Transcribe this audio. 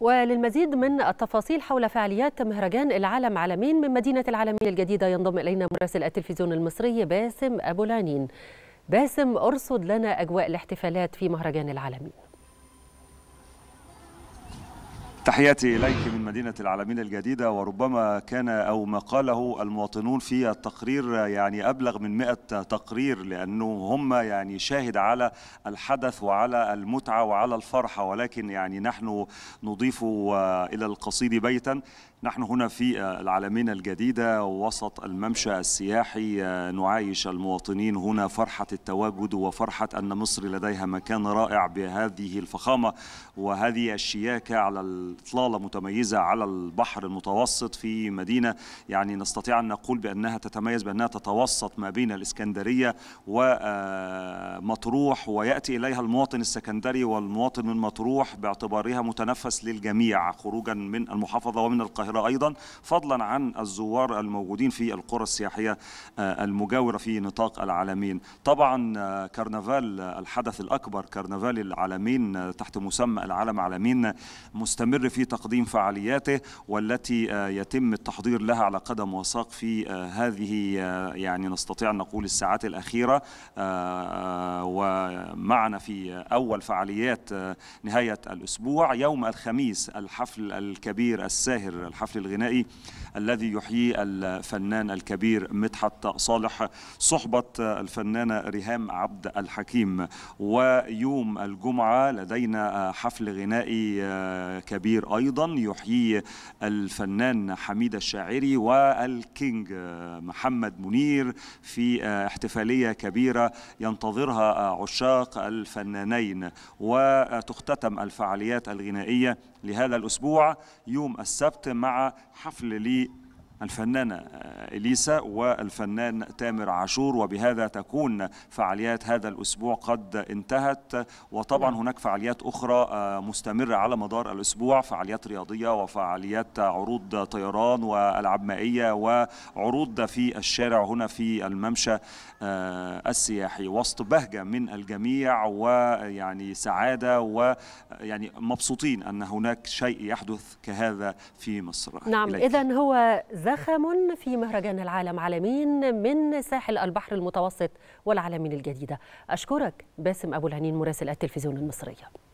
وللمزيد من التفاصيل حول فعاليات مهرجان العالم عالمين من مدينة العالمين الجديدة ينضم إلينا مراسل التلفزيون المصري باسم أبو العينين. باسم، أرصد لنا أجواء الاحتفالات في مهرجان العالمين. تحياتي إليك من مدينة العالمين الجديدة، وربما كان أو ما قاله المواطنون في التقرير يعني أبلغ من 100 تقرير، لأنه هم يعني شاهد على الحدث وعلى المتعة وعلى الفرحة، ولكن يعني نحن نضيف إلى القصيد بيتا. نحن هنا في العالمين الجديدة وسط الممشى السياحي نعايش المواطنين هنا فرحة التواجد وفرحة أن مصر لديها مكان رائع بهذه الفخامة وهذه الشياكة على الإطلالة متميزة على البحر المتوسط، في مدينة يعني نستطيع أن نقول بأنها تتميز بأنها تتوسط ما بين الإسكندرية ومطروح، ويأتي إليها المواطن السكندري والمواطن من مطروح باعتبارها متنفس للجميع خروجا من المحافظة ومن القاهرة أيضا، فضلا عن الزوار الموجودين في القرى السياحية المجاورة في نطاق العالمين. طبعا كرنفال الحدث الأكبر، كرنفال العالمين تحت مسمى العالم عالمين، مستمر في تقديم فعالياته والتي يتم التحضير لها على قدم وساق في هذه يعني نستطيع أن نقول الساعات الأخيرة. ومعنا في أول فعاليات نهاية الأسبوع يوم الخميس الحفل الكبير الساهر، الحفل الغنائي الذي يحيي الفنان الكبير مدحت صالح صحبة الفنانة ريهام عبد الحكيم. ويوم الجمعة لدينا حفل غنائي كبير أيضا يحيي الفنان حميد الشاعري والكينج محمد منير في احتفالية كبيرة ينتظرها عشاق الفنانين. وتختتم الفعاليات الغنائية لهذا الأسبوع يوم السبت مع حفل للفنانة إليسا والفنان تامر عشور، وبهذا تكون فعاليات هذا الأسبوع قد انتهت. وطبعا هناك فعاليات أخرى مستمرة على مدار الأسبوع، فعاليات رياضية وفعاليات عروض طيران وألعاب مائية وعروض في الشارع هنا في الممشى السياحي، وسط بهجة من الجميع ويعني سعادة ويعني مبسوطين أن هناك شيء يحدث كهذا في مصر. نعم، إذن هو زخم في مهرجان العالم عالمين من ساحل البحر المتوسط والعالمين الجديدة. أشكرك باسم أبو العينين مراسل التلفزيون المصري.